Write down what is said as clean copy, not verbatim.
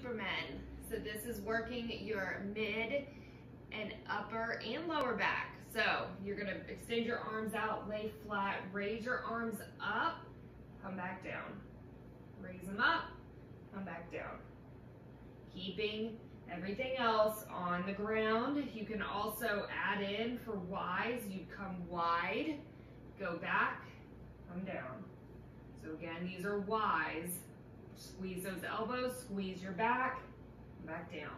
Supermen. So this is working your mid and upper and lower back. So you're gonna extend your arms out, lay flat, raise your arms up, come back down. Raise them up, come back down. Keeping everything else on the ground. You can also add in for Ys, you come wide, go back, come down. So again, these are Ys. Squeeze those elbows, squeeze your back, come back down.